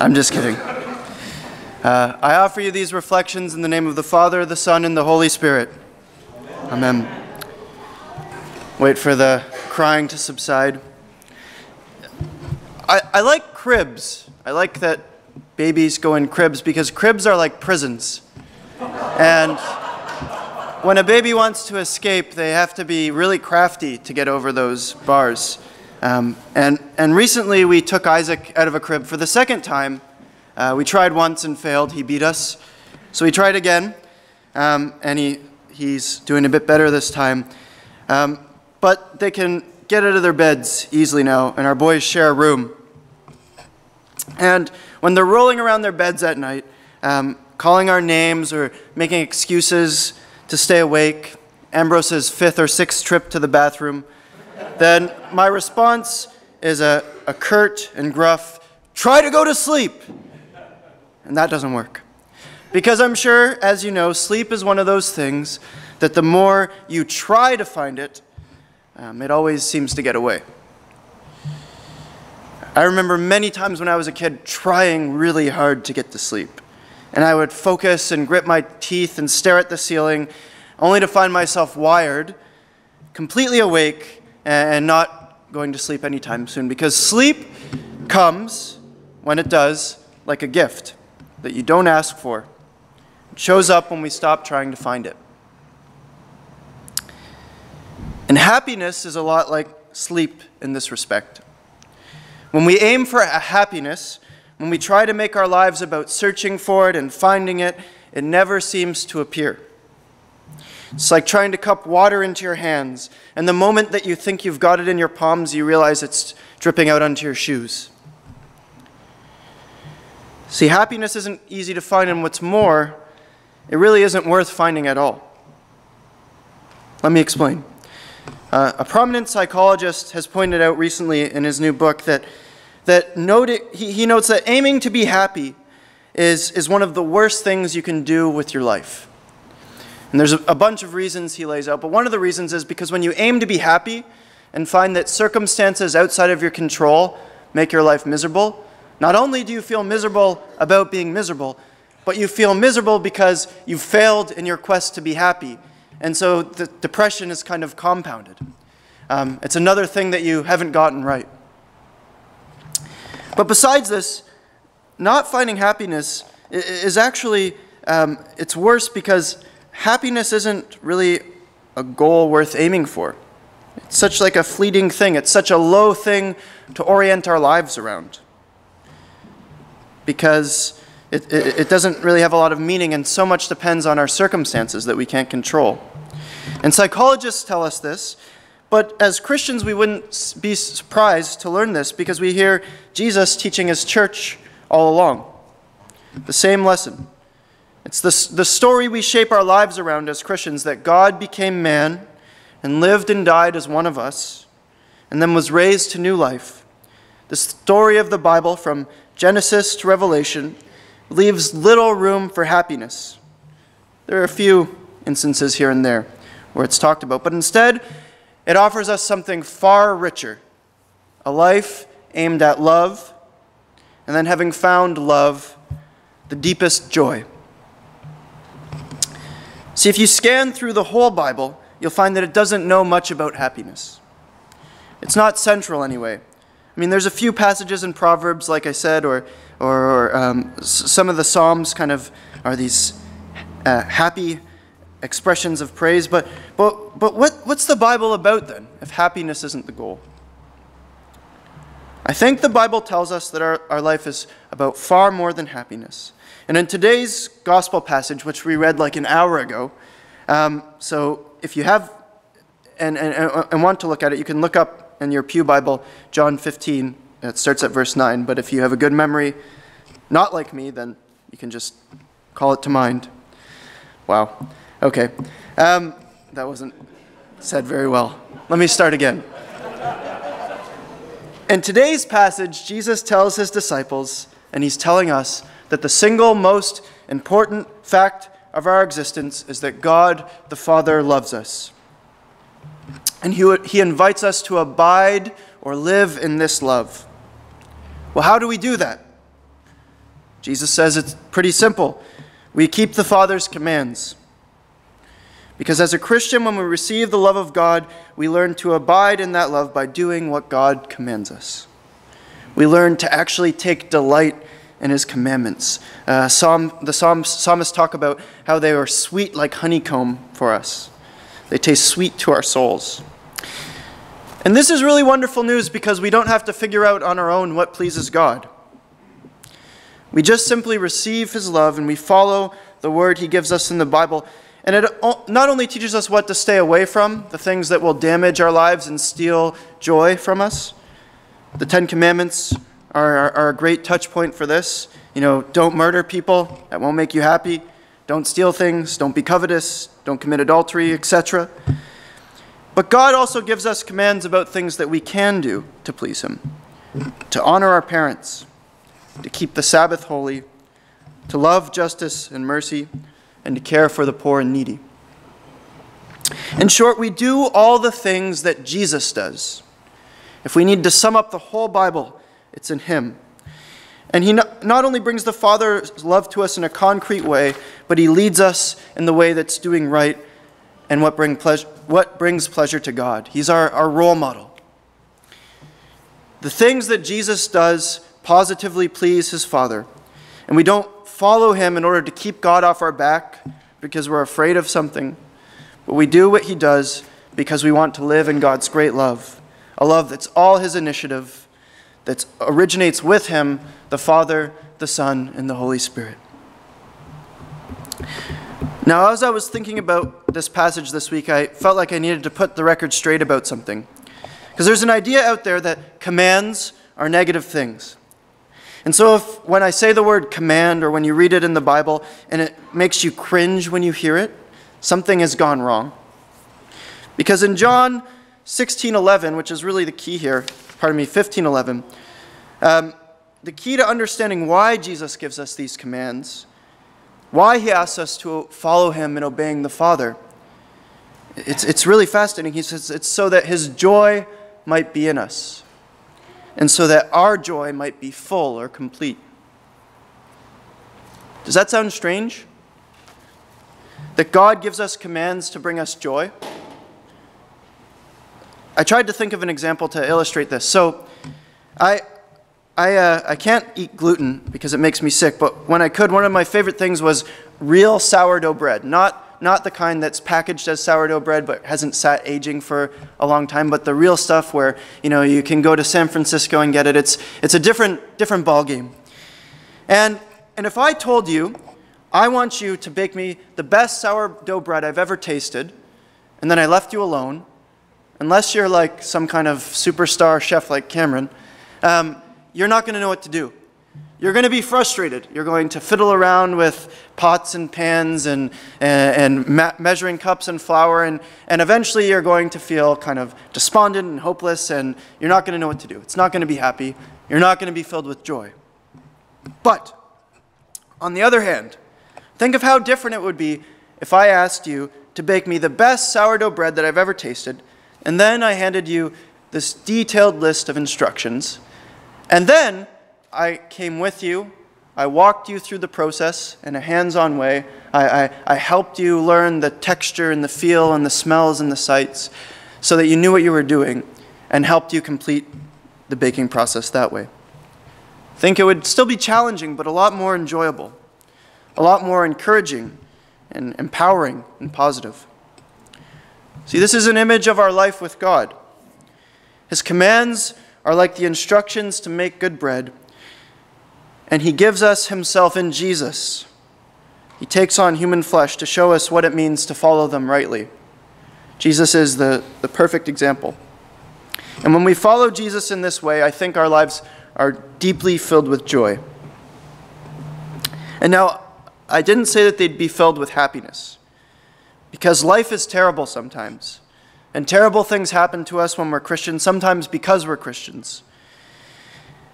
I'm just kidding. I offer you these reflections in the name of the Father, the Son, and the Holy Spirit. Amen. Wait for the crying to subside. I like cribs. I like that babies go in cribs because cribs are like prisons. And when a baby wants to escape, they have to be really crafty to get over those bars. And recently we took Isaac out of a crib for the second time. We tried once and failed. He beat us. So we tried again, and he's doing a bit better this time. But they can get out of their beds easily now, and our boys share a room. And when they're rolling around their beds at night, calling our names or making excuses to stay awake, Ambrose's 5th or 6th trip to the bathroom, then my response is a curt and gruff, "Try to go to sleep!" And that doesn't work. Because I'm sure, as you know, sleep is one of those things that the more you try to find it, it always seems to get away. I remember many times when I was a kid trying really hard to get to sleep. And I would focus and grit my teeth and stare at the ceiling, only to find myself wired, completely awake, and not going to sleep anytime soon. Because sleep comes, when it does, like a gift that you don't ask for. It shows up when we stop trying to find it. And happiness is a lot like sleep in this respect. When we aim for a happiness, when we try to make our lives about searching for it and finding it, it never seems to appear. It's like trying to cup water into your hands, and the moment that you think you've got it in your palms, you realize it's dripping out onto your shoes. See, happiness isn't easy to find, and what's more, it really isn't worth finding at all. Let me explain. A prominent psychologist has pointed out recently in his new book that he notes that aiming to be happy is one of the worst things you can do with your life. And there's a bunch of reasons he lays out, but one of the reasons is because when you aim to be happy and find that circumstances outside of your control make your life miserable, not only do you feel miserable about being miserable, but you feel miserable because you failed in your quest to be happy. And so the depression is kind of compounded. It's another thing that you haven't gotten right. But besides this, not finding happiness is actually, it's worse because happiness isn't really a goal worth aiming for. It's such like a fleeting thing. It's such a low thing to orient our lives around because it doesn't really have a lot of meaning, and so much depends on our circumstances that we can't control. And psychologists tell us this, but as Christians we wouldn't be surprised to learn this because we hear Jesus teaching his church all along. The same lesson. It's the story we shape our lives around as Christians, that God became man and lived and died as one of us and then was raised to new life. The story of the Bible from Genesis to Revelation leaves little room for happiness. There are a few instances here and there where it's talked about, but instead it offers us something far richer, a life aimed at love, and then having found love, the deepest joy. See, if you scan through the whole Bible, you'll find that it doesn't know much about happiness. It's not central anyway. I mean, there's a few passages in Proverbs, like I said, or some of the Psalms kind of are these happy expressions of praise, but what's the Bible about then, if happiness isn't the goal? I think the Bible tells us that our life is about far more than happiness. And in today's gospel passage, which we read like an hour ago, so if you have and want to look at it, you can look up in your pew Bible, John 15, it starts at verse 9, but if you have a good memory, not like me, then you can just call it to mind. Wow. Okay. That wasn't said very well. Let me start again. In today's passage, Jesus tells his disciples, and he's telling us, that the single most important fact of our existence is that God the Father loves us. And he invites us to abide or live in this love. Well, how do we do that? Jesus says it's pretty simple. We keep the Father's commands. Because as a Christian, when we receive the love of God, we learn to abide in that love by doing what God commands us. We learn to actually take delight in his commandments. The psalmists talk about how they are sweet like honeycomb for us. They taste sweet to our souls. And this is really wonderful news because we don't have to figure out on our own what pleases God. We just simply receive his love and we follow the word he gives us in the Bible. And it not only teaches us what to stay away from, the things that will damage our lives and steal joy from us. The Ten Commandments are a great touch point for this. You know, don't murder people, that won't make you happy. Don't steal things, don't be covetous, don't commit adultery, etc. But God also gives us commands about things that we can do to please him. To honor our parents, to keep the Sabbath holy, to love justice and mercy, and to care for the poor and needy. In short, we do all the things that Jesus does. If we need to sum up the whole Bible, it's in him. And he not only brings the Father's love to us in a concrete way, but he leads us in the way that's doing right and what brings pleasure to God. He's our role model. The things that Jesus does positively please his Father, and we don't follow him in order to keep God off our back because we're afraid of something, but we do what he does because we want to live in God's great love, a love that's all his initiative, that originates with him, the Father, the Son, and the Holy Spirit. Now, as I was thinking about this passage this week, I felt like I needed to put the record straight about something. Because there's an idea out there that commands are negative things. And so when I say the word command, or when you read it in the Bible, and it makes you cringe when you hear it, something has gone wrong. Because in John 16:11, which is really the key here, 15:11. The key to understanding why Jesus gives us these commands, why he asks us to follow him in obeying the Father, it's really fascinating. He says it's so that his joy might be in us, and so that our joy might be full or complete. Does that sound strange? That God gives us commands to bring us joy? I tried to think of an example to illustrate this. So I can't eat gluten because it makes me sick, but when I could, one of my favorite things was real sourdough bread, not the kind that's packaged as sourdough bread but hasn't sat aging for a long time, but the real stuff where, you know, you can go to San Francisco and get it. It's a different ball game. And if I told you, I want you to bake me the best sourdough bread I've ever tasted, and then I left you alone, unless you're like some kind of superstar chef like Cameron, you're not going to know what to do. You're going to be frustrated. You're going to fiddle around with pots and pans and measuring cups and flour, and eventually you're going to feel kind of despondent and hopeless, and you're not going to know what to do. It's not going to be happy. You're not going to be filled with joy. But on the other hand, think of how different it would be if I asked you to bake me the best sourdough bread that I've ever tasted, and then I handed you this detailed list of instructions. And then I came with you. I walked you through the process in a hands-on way. I helped you learn the texture and the feel and the smells and the sights so that you knew what you were doing, and helped you complete the baking process that way. I think it would still be challenging, but a lot more enjoyable, a lot more encouraging and empowering and positive. See, this is an image of our life with God. His commands are like the instructions to make good bread, and he gives us himself in Jesus. He takes on human flesh to show us what it means to follow them rightly. Jesus is the perfect example. And when we follow Jesus in this way, I think our lives are deeply filled with joy. And now, I didn't say that they'd be filled with happiness. Because life is terrible sometimes, and terrible things happen to us when we're Christians, sometimes because we're Christians.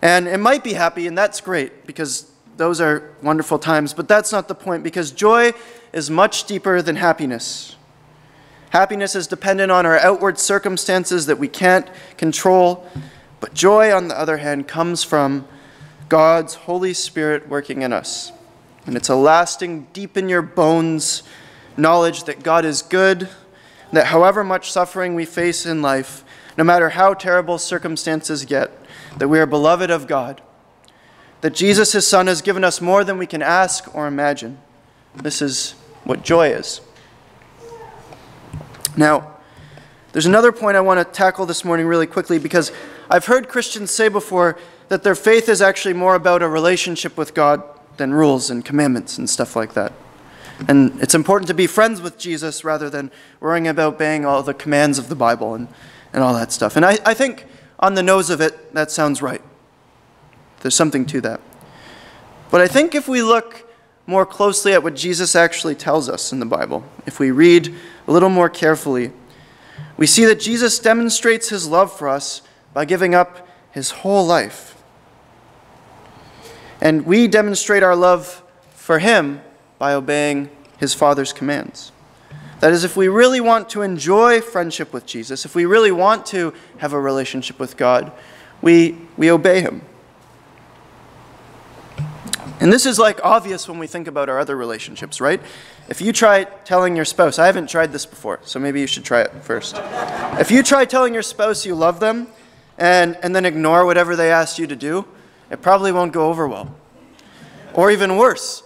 And it might be happy, and that's great, because those are wonderful times, but that's not the point, because joy is much deeper than happiness. Happiness is dependent on our outward circumstances that we can't control, but joy, on the other hand, comes from God's Holy Spirit working in us. And it's a lasting, deep in your bones knowledge that God is good, that however much suffering we face in life, no matter how terrible circumstances get, that we are beloved of God, that Jesus, his Son, has given us more than we can ask or imagine. This is what joy is. Now, there's another point I want to tackle this morning really quickly, because I've heard Christians say before that their faith is actually more about a relationship with God than rules and commandments and stuff like that. And it's important to be friends with Jesus rather than worrying about obeying all the commands of the Bible and all that stuff. And I think on the nose of it, that sounds right. There's something to that. But I think if we look more closely at what Jesus actually tells us in the Bible, if we read a little more carefully, we see that Jesus demonstrates his love for us by giving up his whole life. And we demonstrate our love for him by obeying his Father's commands. That is, if we really want to enjoy friendship with Jesus, if we really want to have a relationship with God, we obey him. And this is like obvious when we think about our other relationships, right? If you try telling your spouse, I haven't tried this before, so maybe you should try it first. If you try telling your spouse you love them and then ignore whatever they asked you to do, it probably won't go over well. Or even worse,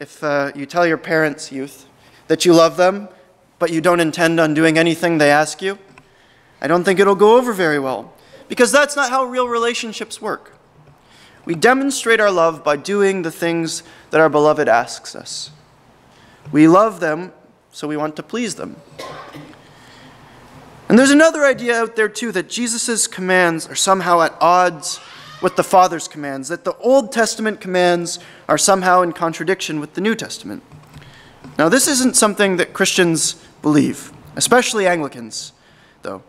if you tell your parents, youth, that you love them, but you don't intend on doing anything they ask you, I don't think it'll go over very well, because that's not how real relationships work. We demonstrate our love by doing the things that our beloved asks us. We love them, so we want to please them. And there's another idea out there, too, that Jesus' commands are somehow at odds with the Father's commands, that the Old Testament commands are somehow in contradiction with the New Testament. Now, this isn't something that Christians believe, especially Anglicans, though,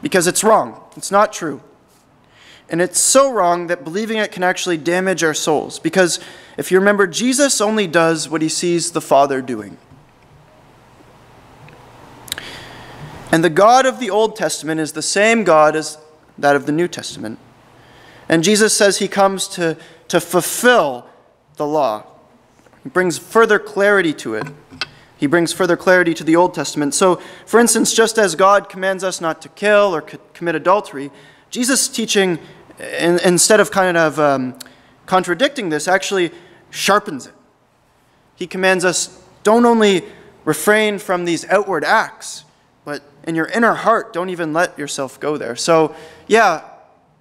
because it's wrong. It's not true. And it's so wrong that believing it can actually damage our souls, because if you remember, Jesus only does what he sees the Father doing. And the God of the Old Testament is the same God as that of the New Testament. And Jesus says he comes to fulfill the law. He brings further clarity to it. He brings further clarity to the Old Testament. So, for instance, just as God commands us not to kill or commit adultery, Jesus' teaching, instead of kind of contradicting this, actually sharpens it. He commands us, don't only refrain from these outward acts, but in your inner heart, don't even let yourself go there. So, yeah,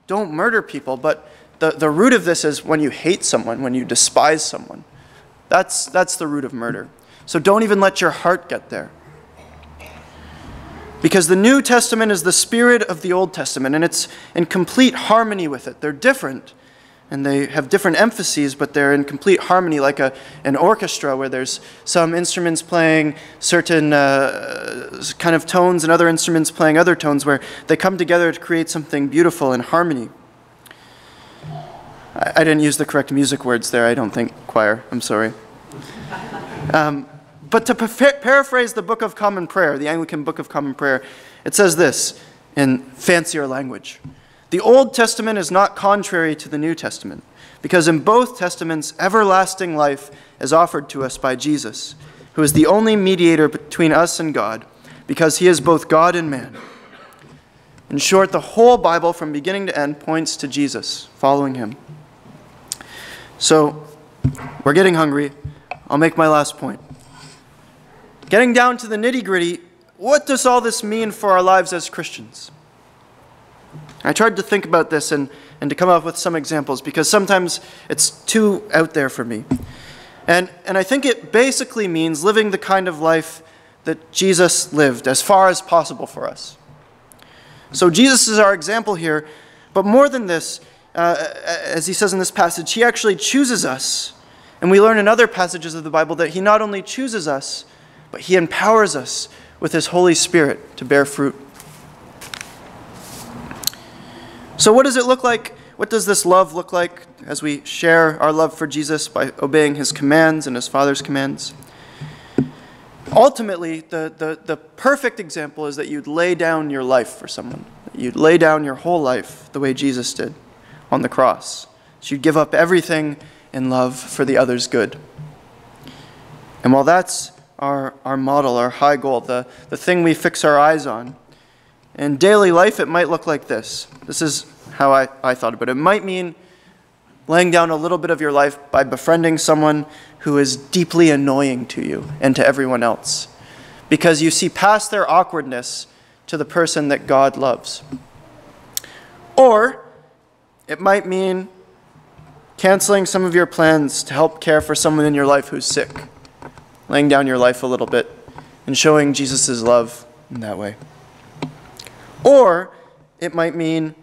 don't murder people, but the root of this is when you hate someone, when you despise someone. That's the root of murder. So don't even let your heart get there. Because the New Testament is the spirit of the Old Testament, and it's in complete harmony with it. They're different, and they have different emphases, but they're in complete harmony, like an orchestra where there's some instruments playing certain kind of tones and other instruments playing other tones, where they come together to create something beautiful in harmony. I didn't use the correct music words there, I don't think, choir. I'm sorry. But to paraphrase the Book of Common Prayer, the Anglican Book of Common Prayer, it says this in fancier language. The Old Testament is not contrary to the New Testament, because in both testaments, everlasting life is offered to us by Jesus, who is the only mediator between us and God, because he is both God and man. In short, the whole Bible from beginning to end points to Jesus, following him. So, we're getting hungry. I'll make my last point. Getting down to the nitty-gritty, what does all this mean for our lives as Christians? I tried to think about this and to come up with some examples, because sometimes it's too out there for me. And I think it basically means living the kind of life that Jesus lived as far as possible for us. So Jesus is our example here, but more than this, as he says in this passage, he actually chooses us. And we learn in other passages of the Bible that he not only chooses us, but he empowers us with his Holy Spirit to bear fruit. So what does it look like? What does this love look like as we share our love for Jesus by obeying his commands and his Father's commands? Ultimately, the perfect example is that you'd lay down your life for someone. You'd lay down your whole life the way Jesus did on the cross, She'd give up everything in love for the other's good. And while that's our model, our high goal, the thing we fix our eyes on, in daily life it might look like this. This is how I thought about it. It might mean laying down a little bit of your life by befriending someone who is deeply annoying to you and to everyone else, because you see past their awkwardness to the person that God loves. Or it might mean canceling some of your plans to help care for someone in your life who's sick, laying down your life a little bit and showing Jesus' love in that way. Or it might mean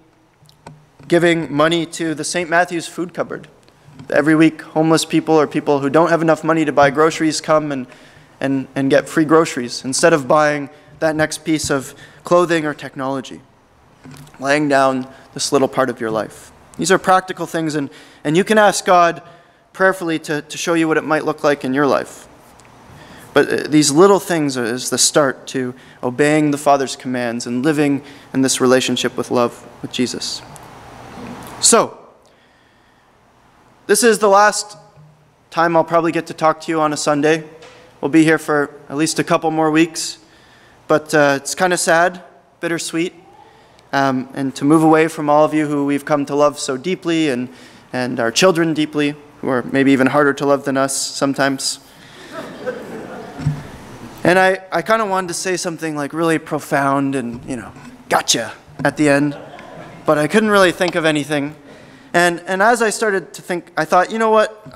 giving money to the St. Matthew's food cupboard. Every week, homeless people or people who don't have enough money to buy groceries come and get free groceries instead of buying that next piece of clothing or technology, laying down this little part of your life. These are practical things, and you can ask God prayerfully to show you what it might look like in your life. But these little things is the start to obeying the Father's commands and living in this relationship with love with Jesus. So, this is the last time I'll probably get to talk to you on a Sunday. We'll be here for at least a couple more weeks, but it's kind of sad, bittersweet. And to move away from all of you who we've come to love so deeply and our children deeply, who are maybe even harder to love than us sometimes. And I kind of wanted to say something like really profound and, you know, gotcha at the end, but I couldn't really think of anything. And as I started to think, I thought, you know what,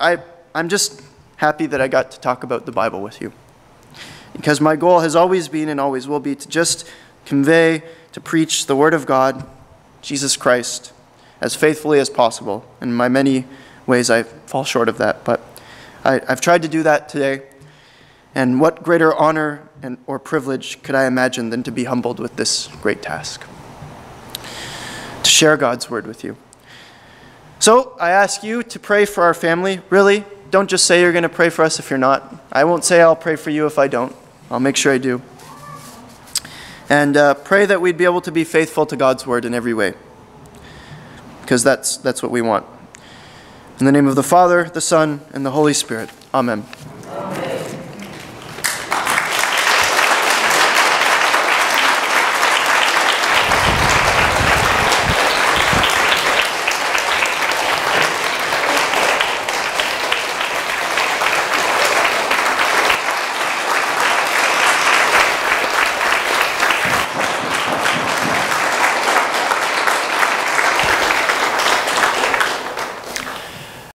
I'm just happy that I got to talk about the Bible with you, because my goal has always been and always will be to just convey, to preach the Word of God, Jesus Christ, as faithfully as possible. In my many ways, I fall short of that, but I've tried to do that today. And what greater honor or privilege could I imagine than to be humbled with this great task, to share God's Word with you. So I ask you to pray for our family. Really, don't just say you're going to pray for us if you're not. I won't say I'll pray for you if I don't. I'll make sure I do. And pray that we'd be able to be faithful to God's word in every way, because that's what we want. In the name of the Father, the Son, and the Holy Spirit. Amen.